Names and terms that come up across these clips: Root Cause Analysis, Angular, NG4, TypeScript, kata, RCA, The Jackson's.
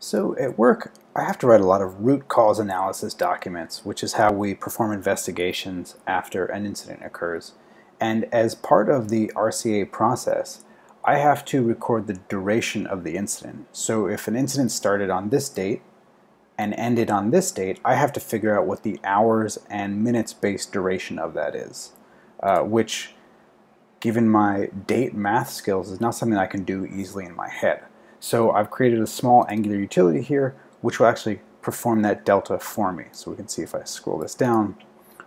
So at work, I have to write a lot of root cause analysis documents, which is how we perform investigations after an incident occurs. And as part of the RCA process, I have to record the duration of the incident. So if an incident started on this date and ended on this date, I have to figure out what the hours and minutes-based duration of that is, which, given my date math skills, is not something I can do easily in my head. So I've created a small Angular utility here, which will actually perform that delta for me. So we can see if I scroll this down,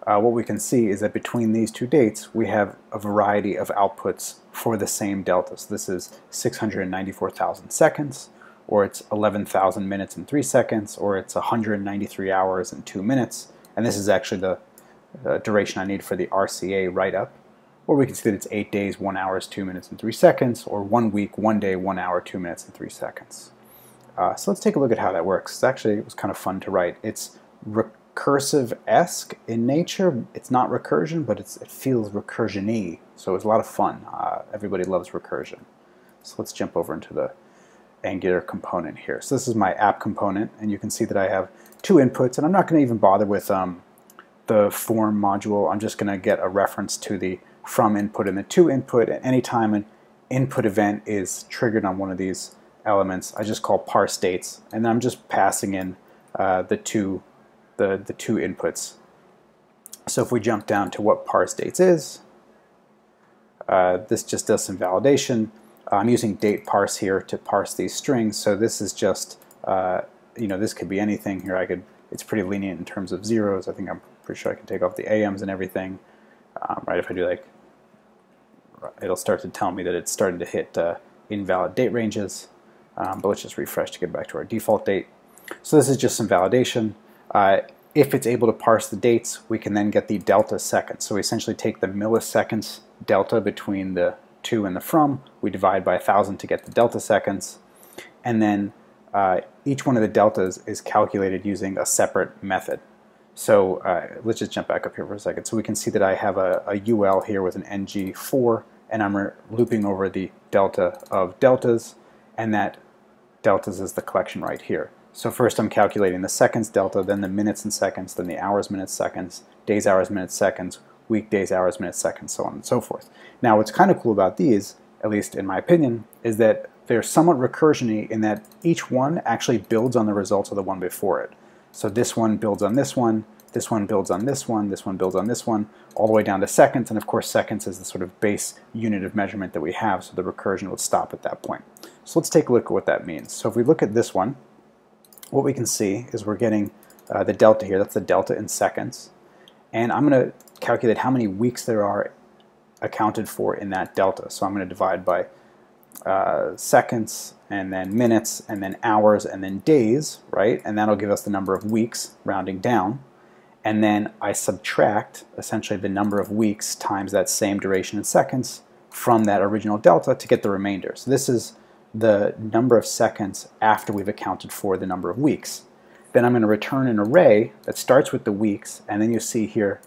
what we can see is that between these two dates, we have a variety of outputs for the same delta. So this is 694,000 seconds, or it's 11,000 minutes and 3 seconds, or it's 193 hours and 2 minutes. And this is actually the duration I need for the RCA write-up. Or we can see that it's 8 days, 1 hour, 2 minutes, and 3 seconds, or 1 week, 1 day, 1 hour, 2 minutes, and 3 seconds. So let's take a look at how that works. It's actually, it was kind of fun to write. It's recursive-esque in nature. It's not recursion, but it feels recursion-y, so it's a lot of fun. Everybody loves recursion. So let's jump over into the Angular component here. So this is my app component, and you can see that I have two inputs, and I'm not going to even bother with the form module. I'm just going to get a reference to the from input and the to input. At any time an input event is triggered on one of these elements, I just call parse dates, and I'm just passing in the two inputs. So if we jump down to what parse dates is, this just does some validation. I'm using date parse here to parse these strings. So this is just you know, this could be anything here. It's pretty lenient in terms of zeros. I think I'm pretty sure I can take off the AMs and everything. Right, if I do like, it'll start to tell me that it's starting to hit invalid date ranges, but let's just refresh to get back to our default date. So this is just some validation. If it's able to parse the dates, we can then get the delta seconds. So we essentially take the milliseconds delta between the to and the from, we divide by 1,000 to get the delta seconds, and then each one of the deltas is calculated using a separate method. So let's just jump back up here for a second. So we can see that I have a UL here with an NG4, and I'm looping over the delta of deltas, and that deltas is the collection right here. So first I'm calculating the seconds delta, then the minutes and seconds, then the hours, minutes, seconds, days, hours, minutes, seconds, weekdays, hours, minutes, seconds, so on and so forth. Now what's kind of cool about these, at least in my opinion, is that they're somewhat recursion-y in that each one actually builds on the results of the one before it. So this one builds on this one, this one builds on this one, this one builds on this one, all the way down to seconds, and of course seconds is the sort of base unit of measurement that we have, so the recursion would stop at that point. So let's take a look at what that means. So if we look at this one, what we can see is we're getting the delta here, that's the delta in seconds, and I'm going to calculate how many weeks there are accounted for in that delta. So I'm going to divide by seconds, and then minutes, and then hours, and then days, right? And that'll give us the number of weeks, rounding down. And then I subtract, essentially, the number of weeks times that same duration in seconds from that original delta to get the remainder. So this is the number of seconds after we've accounted for the number of weeks. Then I'm going to return an array that starts with the weeks, and then you see here,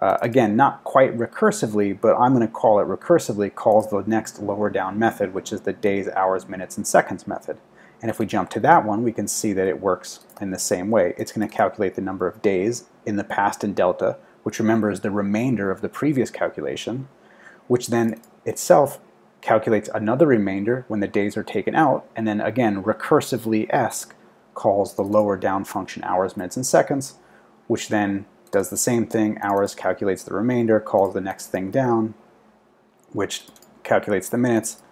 again, not quite recursively, but I'm going to call it recursively, calls the next lower down method, which is the days, hours, minutes, and seconds method. And if we jump to that one, we can see that it works in the same way. It's going to calculate the number of days in the past in delta, which remember is the remainder of the previous calculation, which then itself calculates another remainder when the days are taken out, and then again, recursively-esque, calls the lower down function hours, minutes, and seconds, which then does the same thing. Hours calculates the remainder, calls the next thing down, which calculates the minutes,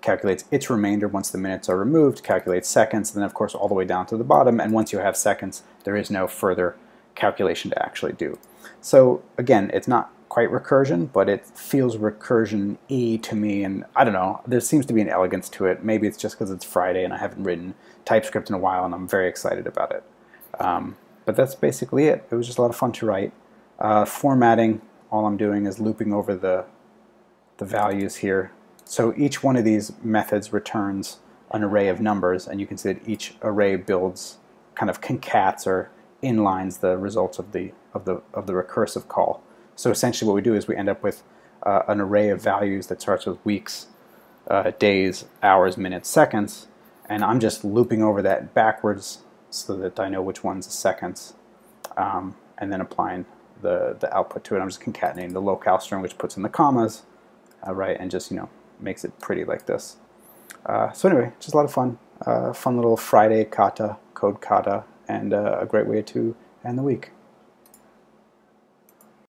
calculates its remainder once the minutes are removed, calculates seconds, and then of course all the way down to the bottom, and once you have seconds, there is no further calculation to actually do. So again, it's not quite recursion, but it feels recursion-y to me, and I don't know, there seems to be an elegance to it. Maybe it's just because it's Friday and I haven't written TypeScript in a while and I'm very excited about it. But that's basically it. It was just a lot of fun to write. Formatting, all I'm doing is looping over the values here. So each one of these methods returns an array of numbers, and you can see that each array builds, kind of concats or inlines the results of the recursive call. So essentially what we do is we end up with an array of values that starts with weeks, days, hours, minutes, seconds, and I'm just looping over that backwards so that I know which one's the seconds, and then applying the output to it. I'm just concatenating the locale string, which puts in the commas, right, and just, you know, makes it pretty like this. So anyway, just a lot of fun, fun little Friday kata, code kata, and a great way to end the week.